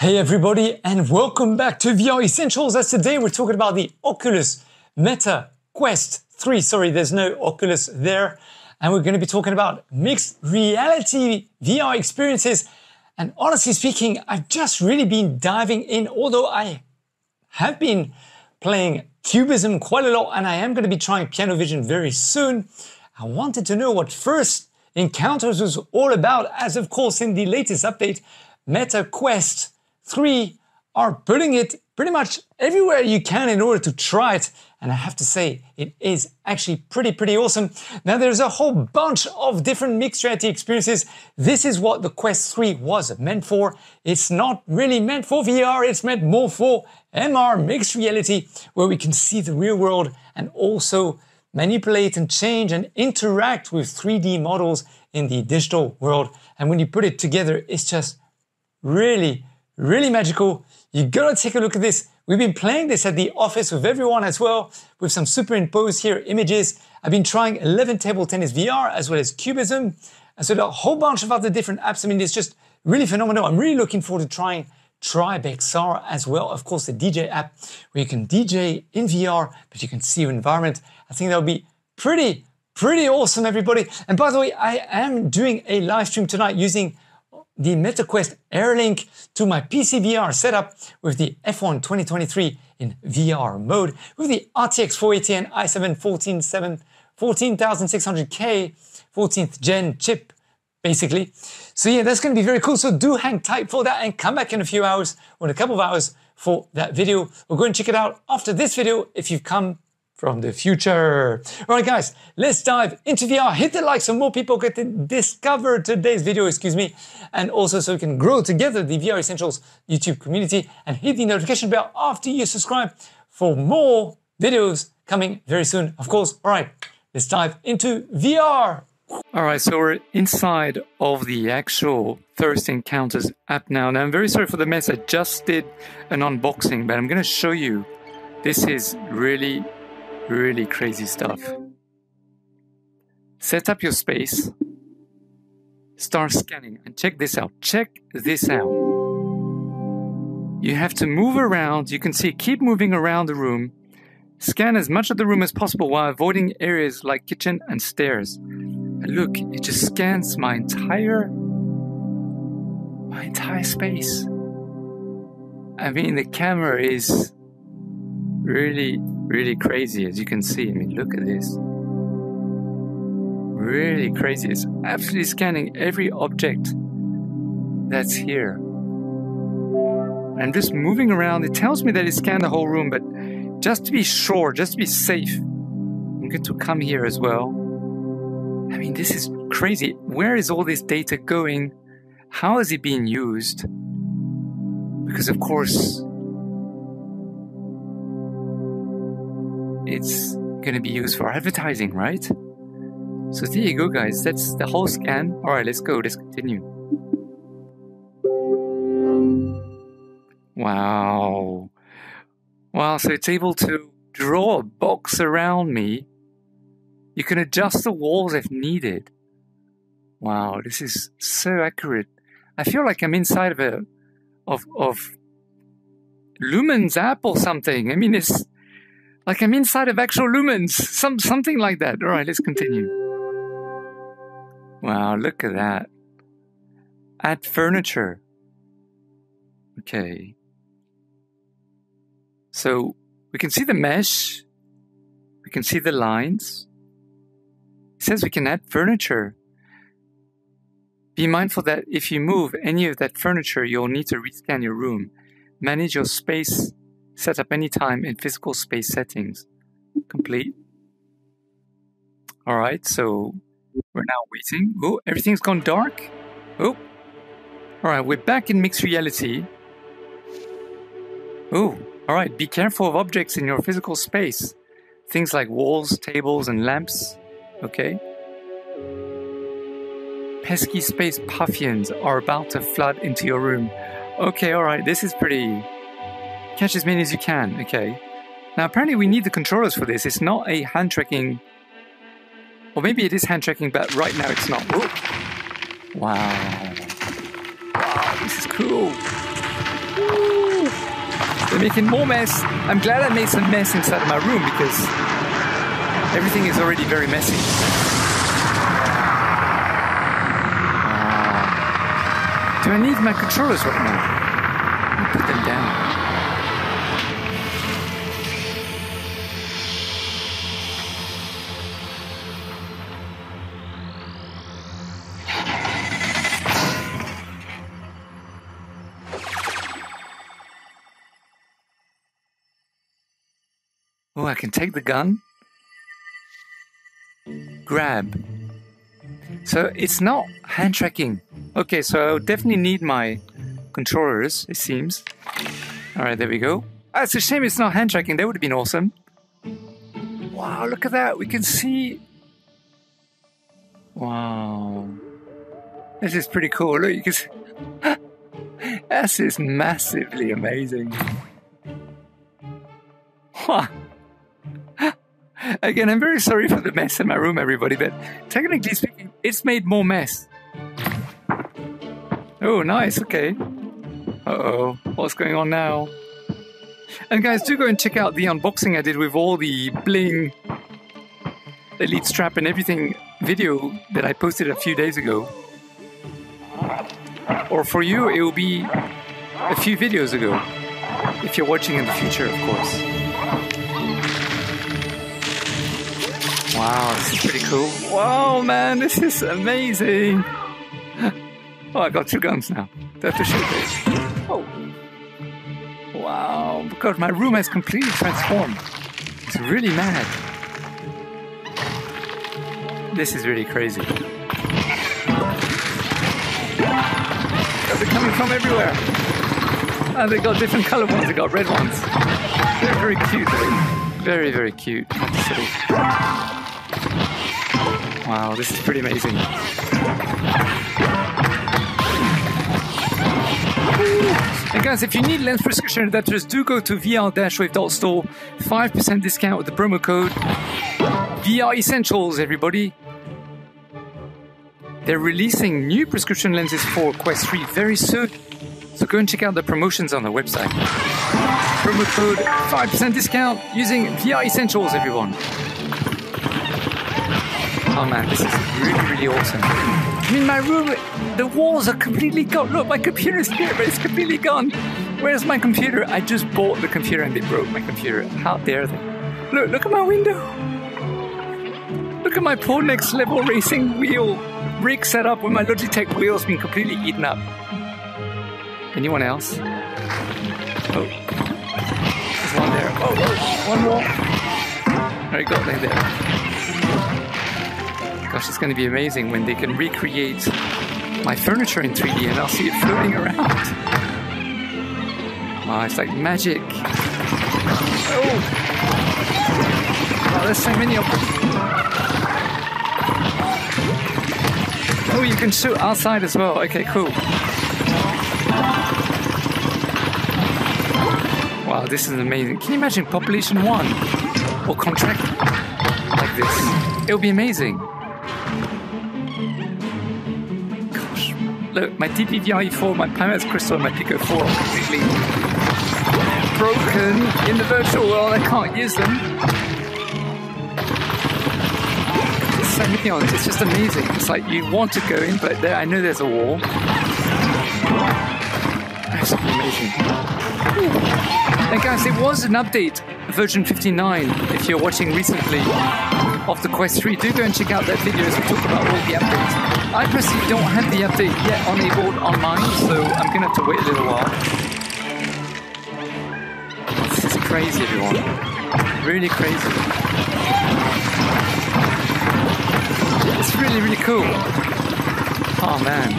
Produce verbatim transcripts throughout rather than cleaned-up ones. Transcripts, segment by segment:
Hey everybody, and welcome back to V R Essentials, as today we're talking about the Oculus Meta Quest three. Sorry, there's no Oculus there. And we're going to be talking about mixed reality V R experiences. And honestly speaking, I've just really been diving in, although I have been playing Cubism quite a lot, and I am going to be trying Piano Vision very soon. I wanted to know what First Encounters was all about, as of course in the latest update, Meta Quest three are putting it pretty much everywhere you can in order to try it, and I have to say it is actually pretty pretty awesome. Now there's a whole bunch of different mixed reality experiences. This is what the Quest three was meant for. It's not really meant for V R, it's meant more for M R, mixed reality, where we can see the real world and also manipulate and change and interact with three D models in the digital world. And when you put it together, it's just really Really magical. You gotta take a look at this. We've been playing this at the office with everyone as well, with some superimposed here images. I've been trying eleven table tennis V R as well as Cubism, and so a whole bunch of other different apps. I mean, it's just really phenomenal. I'm really looking forward to trying TribeXR as well. Of course, the D J app where you can D J in V R, but you can see your environment. I think that would be pretty, pretty awesome, everybody. And by the way, I am doing a live stream tonight using the MetaQuest Air Link to my P C V R setup with the F one twenty twenty-three in V R mode, with the R T X four eighty and i seven fourteen thousand six hundred K fourteenth gen chip, basically. So yeah, that's going to be very cool. So do hang tight for that and come back in a few hours or in a couple of hours for that video. We'll go and check it out after this video if you've come from the future. All right, guys, let's dive into V R. Hit the like so more people get to discover today's video, excuse me, and also so we can grow together the V R Essentials YouTube community, and hit the notification bell after you subscribe for more videos coming very soon, of course. All right, let's dive into V R. All right, so we're inside of the actual First Encounters app now. Now, I'm very sorry for the mess. I just did an unboxing, but I'm gonna show you. This is really Really crazy stuff. Set up your space, start scanning, and check this out. Check this out. You have to move around. You can see, keep moving around the room. Scan as much of the room as possible while avoiding areas like kitchen and stairs. And look, it just scans my entire, my entire space. I mean, the camera is really, really crazy, as you can see. I mean, look at this. Really crazy. It's absolutely scanning every object that's here. I'm just moving around. It tells me that it scanned the whole room, but just to be sure, just to be safe, I'm going to come here as well. I mean, this is crazy. Where is all this data going? How is it being used? Because of course, it's going to be used for advertising, right? So there you go, guys. That's the whole scan. All right, let's go. Let's continue. Wow. Wow, so it's able to draw a box around me. You can adjust the walls if needed. Wow, this is so accurate. I feel like I'm inside of a of, of Lumen's app or something. I mean, it's like I'm inside of actual lumens, some, something like that. All right, let's continue. Wow, look at that. Add furniture. Okay. So we can see the mesh. We can see the lines. It says we can add furniture. Be mindful that if you move any of that furniture, you'll need to rescan your room. Manage your space set up anytime in physical space settings. Complete. All right, so we're now waiting. Oh, everything's gone dark. Oh. All right, we're back in mixed reality. Oh, all right, be careful of objects in your physical space. Things like walls, tables, and lamps. Okay. Pesky space puffians are about to flood into your room. Okay, all right, this is pretty... Catch as many as you can, okay. Now apparently we need the controllers for this. It's not a hand tracking, or maybe it is hand tracking, but right now it's not. Ooh. Wow. Wow, this is cool. making more mess. I'm glad I made some mess inside of my room because everything is already very messy. Uh, do I need my controllers right now? Let me put them down. Oh, I can take the gun. Grab. So it's not hand tracking. Okay, so I definitely need my controllers, it seems. All right, there we go. Ah, it's a shame it's not hand tracking. That would have been awesome. Wow, look at that. We can see. Wow. This is pretty cool. Look, you can see. This is massively amazing. Wow. Again, I'm very sorry for the mess in my room, everybody, but technically speaking, it's made more mess. Oh, nice, okay. Uh-oh, what's going on now? And guys, do go and check out the unboxing I did with all the bling, Elite strap and everything video that I posted a few days ago. Or for you, it will be a few videos ago, if you're watching in the future, of course. Wow, this is pretty cool. Wow, man, this is amazing. Oh, I got two guns now. Don't have to shoot this. Oh. Wow, because my room has completely transformed. It's really mad. This is really crazy. They're coming from everywhere. And they got different color ones, they got red ones. They're very cute, though. Very, very cute. Wow, this is pretty amazing. And guys, if you need lens prescription adapters, do go to V R wave dot store. five percent discount with the promo code V R Essentials, everybody. They're releasing new prescription lenses for Quest three very soon. So go and check out the promotions on the website. Promo code five percent discount using V R Essentials, everyone. Oh man, this is really, really awesome. I mean, my room, the walls are completely gone. Look, my computer is here, but it's completely gone. Where's my computer? I just bought the computer and they broke my computer. How dare they? Look, look at my window. Look at my poor next level racing wheel rig set up with my Logitech wheels being completely eaten up. Anyone else? Oh, there's one there. Oh, oh, one more. All right, got them there. Gosh, it's going to be amazing when they can recreate my furniture in three D and I'll see it floating around. Wow, it's like magic. Oh! Wow, there's so many of them. Oh, you can shoot outside as well. Okay, cool. Wow, this is amazing. Can you imagine Population one or Contract like this? It'll be amazing. Look, my D P V R four, my Pimax Crystal, and my Pico four are completely broken in the virtual world. I can't use them. There's so many on it. It's just amazing. It's like you want to go in, but there, I know there's a wall. That's amazing. And guys, it was an update, version fifty-nine, if you're watching recently, of the Quest three. Do go and check out that video as we talk about all the updates. I personally don't have the update yet enabled on mine, so I'm going to have to wait a little while. This is crazy, everyone. Really crazy. It's really, really cool. Oh, man.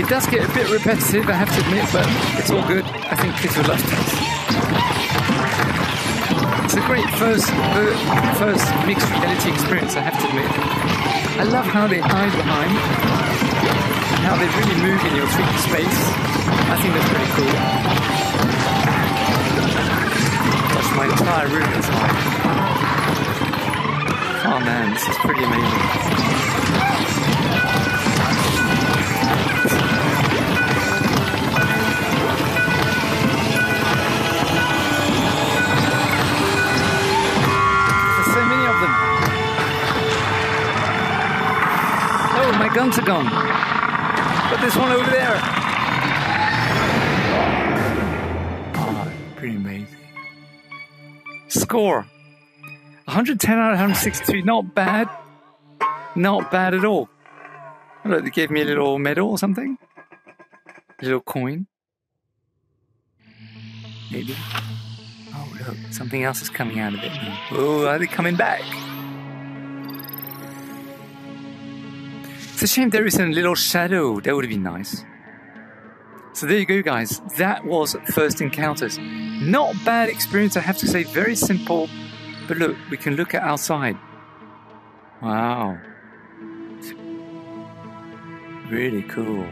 It does get a bit repetitive, I have to admit, but it's all good. I think kids will love this. It's a great first uh, first mixed reality experience, I have to admit. I love how they hide behind and how they really move in your three D space. I think that's pretty cool. Gosh, my entire room is like. Oh man, this is pretty amazing. months ago. But this one over there. Oh, pretty amazing. Score. one hundred ten out of one hundred sixty-two. Not bad. Not bad at all. Look, they gave me a little medal or something. A little coin. Maybe. Oh, look. Something else is coming out of it. Oh, are they coming back? It's a shame there isn't a little shadow. That would have been nice. So there you go, guys. That was First Encounters. Not bad experience, I have to say. Very simple. But look, we can look at outside. Wow. It's really cool.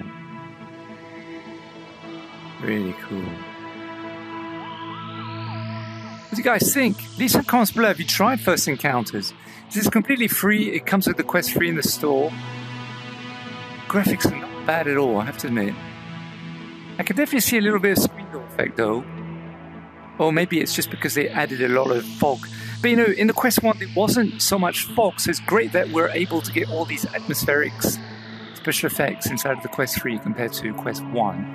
Really cool. What do you guys think? Leave some comments below if you tried First Encounters. This is completely free. It comes with the Quest three in the store. Graphics are not bad at all, I have to admit. I can definitely see a little bit of screen door effect though. Or maybe it's just because they added a lot of fog. But you know, in the Quest one there wasn't so much fog, so it's great that we're able to get all these atmospherics, special effects inside of the Quest three compared to Quest one.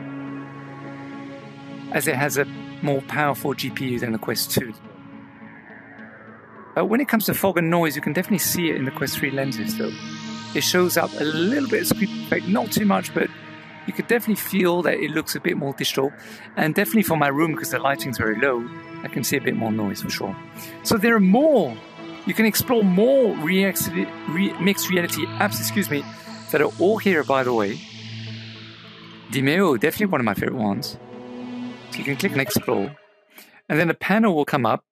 As it has a more powerful G P U than the Quest two. But when it comes to fog and noise, you can definitely see it in the Quest three lenses though. It shows up a little bit of screen effect, not too much, but you could definitely feel that it looks a bit more digital, and definitely for my room, because the lighting's very low, I can see a bit more noise for sure. So there are more, you can explore more re re mixed reality apps, excuse me, that are all here, by the way. Demeo, definitely one of my favorite ones. So you can click and explore, and then a panel will come up.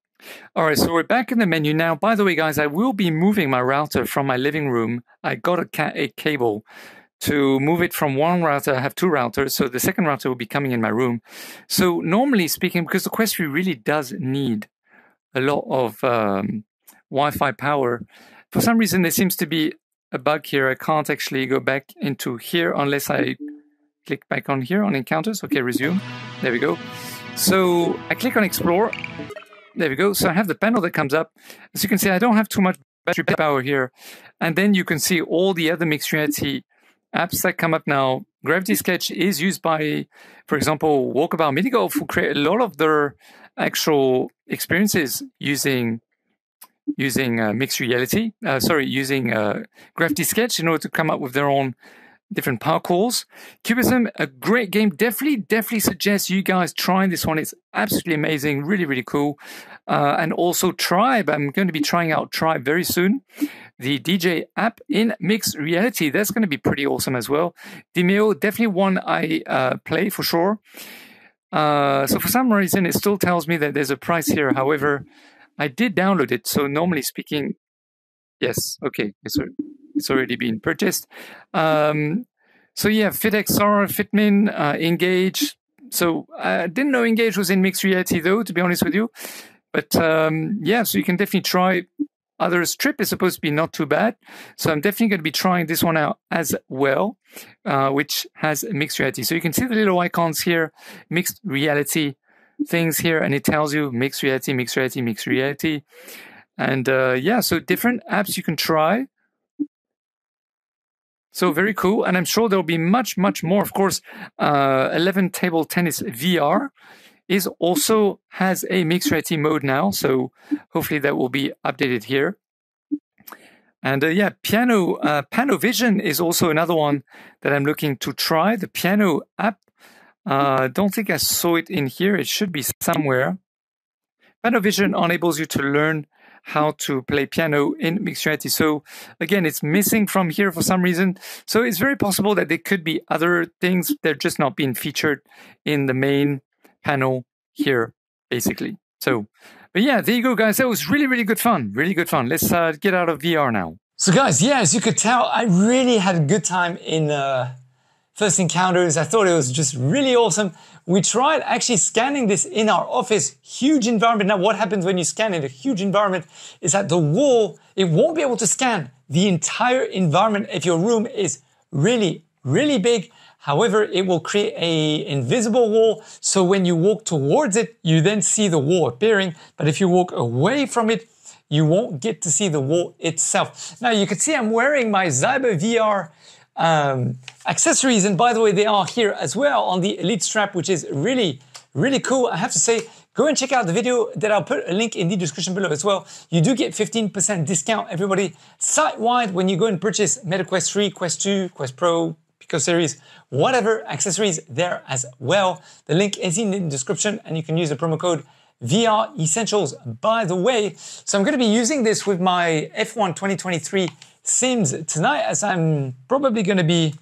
All right, so we're back in the menu now. By the way, guys, I will be moving my router from my living room. I got a Cat eight cable to move it from one router. I have two routers, so the second router will be coming in my room. So normally speaking, because the Quest three really does need a lot of um, Wi-Fi power, for some reason there seems to be a bug here. I can't actually go back into here unless I click back on here on Encounters. Okay, resume. There we go. So I click on Explore. There we go. So I have the panel that comes up. As you can see, I don't have too much battery power here. And then you can see all the other mixed reality apps that come up now. Gravity Sketch is used by, for example, Walkabout Minigolf, who create a lot of their actual experiences using using uh, mixed reality. Uh, sorry, using uh, Gravity Sketch in order to come up with their own different parkours. Cubism, a great game. Definitely, definitely suggest you guys trying this one. It's absolutely amazing. Really, really cool. Uh, and also Tribe. I'm going to be trying out Tribe very soon. The D J app in mixed reality. That's going to be pretty awesome as well. Demeo, definitely one I uh, play for sure. Uh, so for some reason, it still tells me that there's a price here. However, I did download it. So normally speaking, yes. Okay. Yes, sir. It's already been purchased. Um, so yeah, FitXR, Fitmin, uh, Engage. So I didn't know Engage was in mixed reality though, to be honest with you. But um, yeah, so you can definitely try others. Trip is supposed to be not too bad. So I'm definitely going to be trying this one out as well, uh, which has mixed reality. So you can see the little icons here, mixed reality things here, and it tells you mixed reality, mixed reality, mixed reality. And uh, yeah, so different apps you can try. So very cool, and I'm sure there'll be much, much more. Of course, uh, eleven table tennis V R is also has a mixed reality mode now, so hopefully that will be updated here. And uh, yeah, piano, uh, Piano Vision is also another one that I'm looking to try. The piano app, uh, don't think I saw it in here. It should be somewhere. Piano Vision enables you to learn how to play piano in mixed reality. So again, it's missing from here for some reason. So it's very possible that there could be other things. They're just not being featured in the main panel here, basically. So, but yeah, there you go, guys. That was really, really good fun. Really good fun. Let's uh, get out of V R now. So guys, yeah, as you could tell, I really had a good time in uh, First Encounters. I thought it was just really awesome. We tried actually scanning this in our office, huge environment. Now what happens when you scan in a huge environment is that the wall, it won't be able to scan the entire environment if your room is really, really big. However, it will create an invisible wall. So when you walk towards it, you then see the wall appearing. But if you walk away from it, you won't get to see the wall itself. Now you can see I'm wearing my ZybrVR um, accessories. And by the way, they are here as well on the Elite strap, which is really, really cool. I have to say, go and check out the video that I'll put a link in the description below as well. You do get fifteen percent discount, everybody, site-wide when you go and purchase Meta Quest three, Quest two, Quest Pro, Pico series, whatever accessories there as well. The link is in the description and you can use the promo code V R Essentials, by the way. So I'm going to be using this with my F one twenty twenty-three Sims tonight, as I'm probably going to be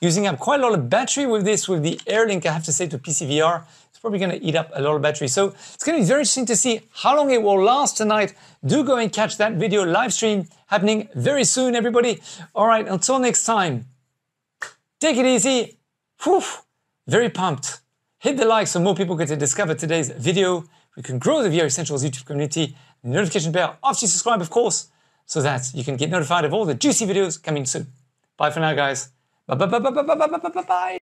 using up quite a lot of battery with this, with the Air Link, I have to say, to P C V R. It's probably going to eat up a lot of battery. So it's going to be very interesting to see how long it will last tonight. Do go and catch that video live stream happening very soon, everybody. All right, until next time, take it easy. Whew, very pumped. Hit the like so more people get to discover today's video. We can grow the V R Essentials YouTube community. Notification bell after you subscribe, of course, so that you can get notified of all the juicy videos coming soon. Bye for now, guys. Bye bye bye bye bye bye bye bye bye.